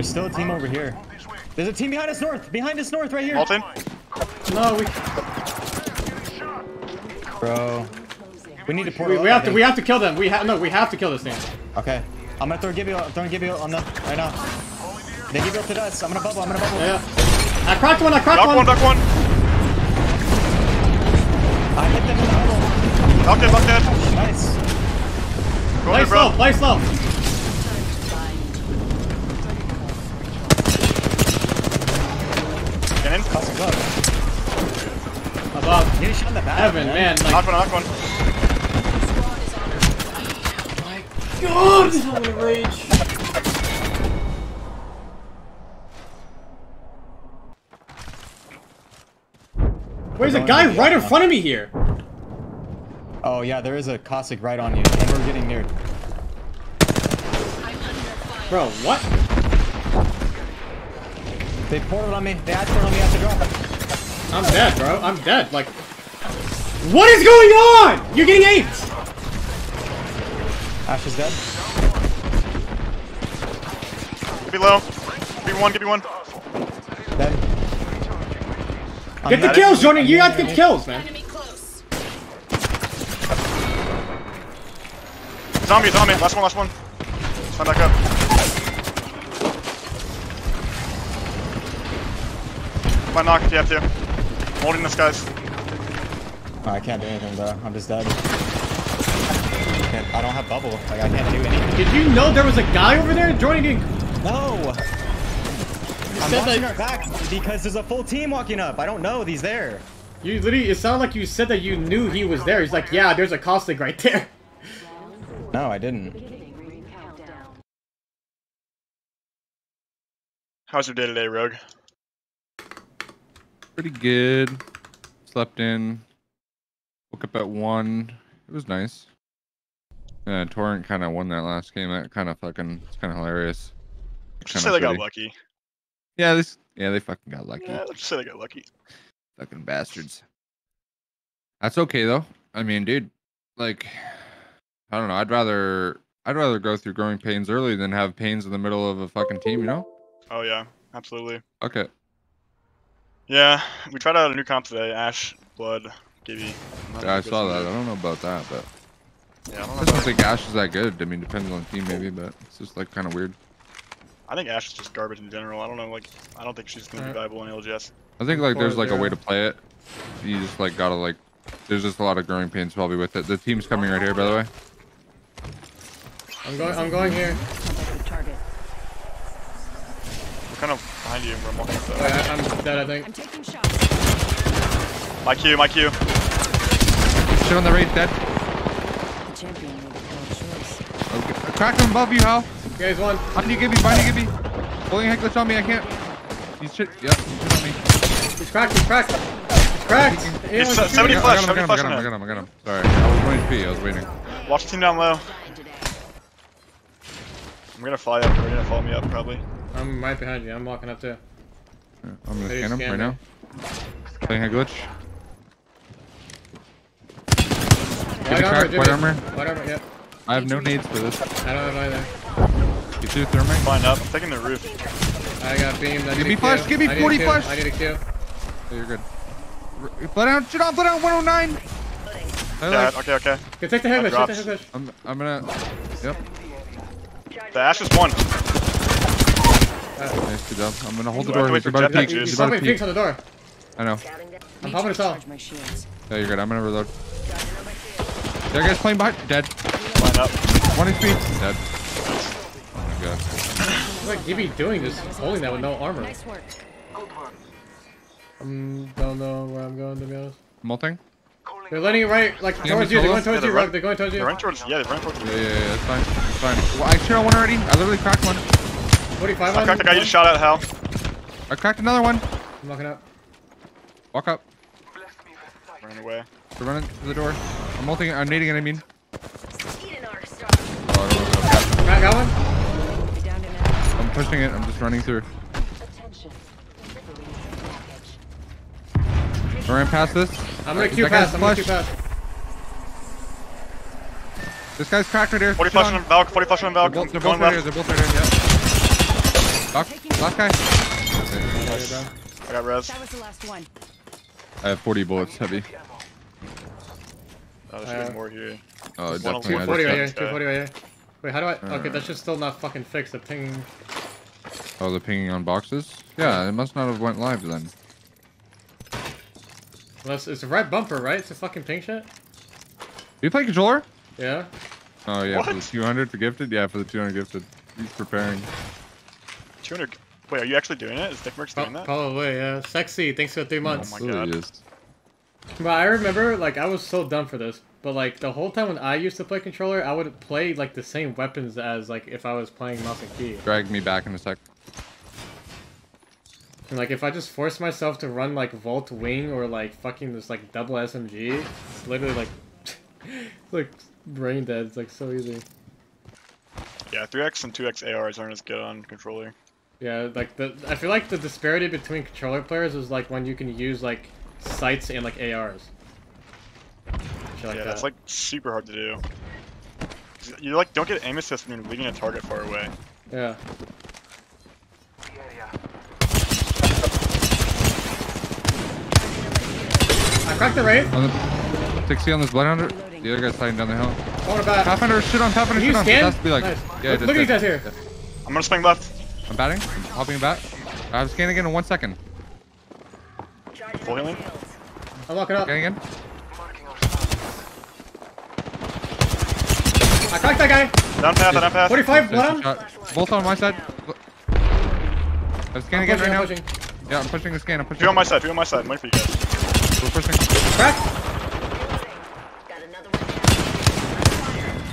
There's still a team over here. There's a team behind us north. Behind us north right here. Alton. No, we... Bro. We need to portal. We have to kill them. We have to kill this thing. Okay. I'm gonna throw Gibby. I'm throwing Gibby on them right now. They Gibby up to us. I'm gonna bubble. Yeah. I cracked one. Duck one. I hit them in the elbow. Knocked it. Nice. Go ahead, bro. Play slow. Above. You shot the back. Evan, man. Knock one. Oh my god! I'm in rage. Wait, there's a guy right in front of me here. Oh yeah, there is a Caustic right on you, and we're getting near. Bro, what? They ported on me. They had ported on me after drop. I'm dead, bro. I'm dead. Like, what is going on? You're getting aped. Ash is dead. Give me low. Give me one. Dead. Get the kills, Jordan. You have to get kills, man. Zombie. Last one. Stand back up. I knocked yet here. Holding this, guys. Oh, I can't do anything, bro. I'm just dead. I don't have bubble. Like, I can't do anything. Did you know there was a guy over there joining? No. I'm watching our back because there's a full team walking up. I don't know. He's there. You literally. It sounded like you said that you knew he was there. He's like, yeah, there's a Caustic right there. No, I didn't. How's your day today, Rogue? Pretty good. Slept in. Woke up at 1. It was nice. Yeah, Torrent kind of won that last game. That kind of fucking, it's kind of hilarious. Let's just say they got lucky. Yeah, they fucking got lucky. Yeah, let's just say they got lucky. Fucking bastards. That's okay though. I mean, dude, like, I don't know. I'd rather go through growing pains early than have pains in the middle of a fucking team, you know? Oh yeah, absolutely. Okay. Yeah, we tried out a new comp today, Ash, Blood, Gibby. Yeah, I saw that. I don't know about that, but... Yeah, I don't think Ash is that good. I mean, depends on the team maybe, but it's just like kind of weird. I think Ash is just garbage in general. I don't know, like, I don't think she's going to be viable in LGS. I think like there's like a way to play it. You just like gotta like... There's just a lot of growing pains probably with it. The team's coming right here, by the way. I'm going here. Kind of behind you, we're walking up though. Yeah, I'm dead, I think. I'm taking shots. My Q. Shit on the raid, dead. The champion will have no choice. Okay. Crack him above you, Hal. Yeah, he's one. Behind you, Gibby. Pulling a heck glitch on me, I can't. He's shit. Yep, he's shit on me. He's cracked. It's 70 flash. I got him. Sorry, I was waiting. Watch the team down low. I'm gonna fly up, they're gonna follow me up probably. I'm right behind you. I'm walking up too. Yeah, I'm gonna scan him right now. Playing a glitch. White armor. Yep. I have no nades for this. I don't have either. You two thermite? Fine up. I'm taking the roof. I got beamed. Give me flash. Give me 40 flash. I need a Q. Oh, you're good. Bloodhound. Shit on Bloodhound 109. Yeah, okay. Good, take the head glitch. I'm gonna. Yep. The Ash is one. Nice, good job. I'm gonna hold the door. He's about to peek. He's about to peek on the door. I know. I'm popping it all. Yeah, you're good. I'm gonna reload. There, guys, playing behind. Dead. Line up. 1 HP. Dead. Oh my god. What is Gibby doing? Just holding that with no armor. Nice work. Don't know where I'm going to be honest. Molting. They're letting it right, like towards you. They're going towards you, Rob. They're going towards you. They're running towards you. Yeah. That's fine. It's fine. Well, I shot one already. I literally cracked one. 45 I cracked the guy you shot at, Hal. I cracked another one. I'm walking up. Walk up. Running away. They're running to the door. I'm ulting. I'm nading it, I mean. Got one? I'm pushing it. I'm just running through. I ran past this. I'm gonna Q pass. This guy's cracked right here. 40 flash on Valk. They're both right here. Yep. Lock guy. I got revs. That was the last one. I have 40 bullets, heavy. Oh, there's more here. Oh, definitely. 240 right here, 240 right here. Wait, how do I... Okay, that's just still not fucking fixed, the ping... Oh, the pinging on boxes? Yeah, it must not have went live then. Unless it's a red bumper, right? It's a fucking ping shit? Do you play controller? Yeah. Oh yeah, what? For the 200 for gifted? Yeah, for the 200 gifted. He's preparing. 200... Wait, are you actually doing it? Is Dickmerx doing that? Probably, yeah. Sexy, thanks for 3 months. Oh my god. But I remember, like, I was so dumb for this, but, like, the whole time when I used to play controller, I would play, like, the same weapons as, like, if I was playing mouse and key. Drag me back in a sec. And, like, if I just force myself to run, like, Volt Wing or, like, fucking this, like, double SMG, it's literally, like, it's, like, brain dead. It's, like, so easy. Yeah, 3x and 2x ARs aren't as good on controller. Yeah, like, I feel like the disparity between controller players is, like, when you can use, like, sights and, like, ARs. Like yeah, that's, like, super hard to do. You, like, don't get aim assist when you're leading a target far away. Yeah. I cracked the Wraith. 60 on this Bloodhound. The other guy's sliding down the hill. Pathfinder, shoot on, Pathfinder, shoot on. It has to be, like, nice. Yeah, look at these guys here. Yeah. I'm gonna swing left. I'm batting. I'm hopping back. I'm scanning again in 1 second. Full healing. I'm locking up. Scanning again. I cracked that guy. Down path, down path. 45, blood. Both on my side. I'm scanning again right now. Pushing. Yeah, I'm pushing the scan. I'm pushing. Two on my side. Two on my side. Wait for you guys. We're pushing. Crack.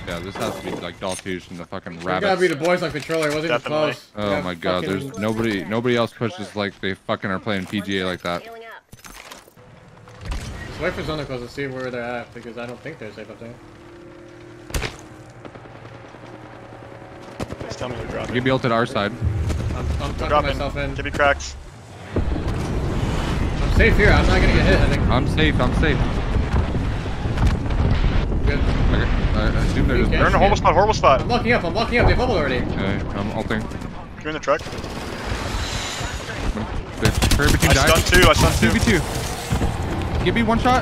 Yeah, this has to be like Daltouche and the fucking rabbits. You gotta be the boys on controller. It wasn't even close. Oh my god, there's nobody else pushes like they fucking are playing PGA like that. Just wait for Zonicles to see where they're at because I don't think they're safe up there. Just tell me to drop. Gibby ulted our side. I'm tucking myself in. Gibby cracks. I'm safe here. I'm not gonna get hit. I think. I'm safe. I'm safe. Good. Okay. They're in a horrible spot, horrible spot. I'm locking up, I'm locking up. They've bubbled already. Okay, I'm ulting. You're in the truck. I stunned two. 2v2. Give me one shot.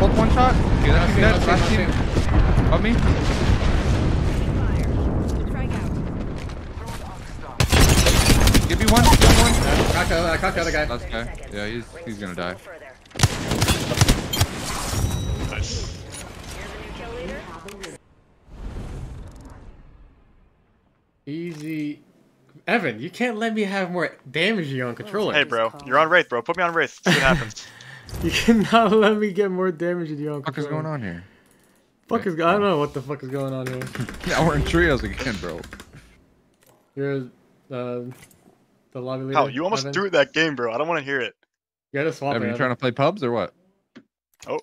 Both one shot. Okay, that's dead. Last team. Up me. Give me one. I cracked the other guy. That's guy. Yeah, he's gonna die. Nice. Easy. Evan, you can't let me have more damage you on controller. Hey, bro. You're on Wraith, bro. Put me on Wraith. See what happens. You cannot let me get more damage than you on controller. What the fuck is going on here? I don't know what the fuck is going on here. Yeah, we're in trios again, bro. You're the lobby leader. Hal, you almost threw that game, bro. I don't want to hear it. You gotta swap. Evan, you trying to play pubs or what? Oh.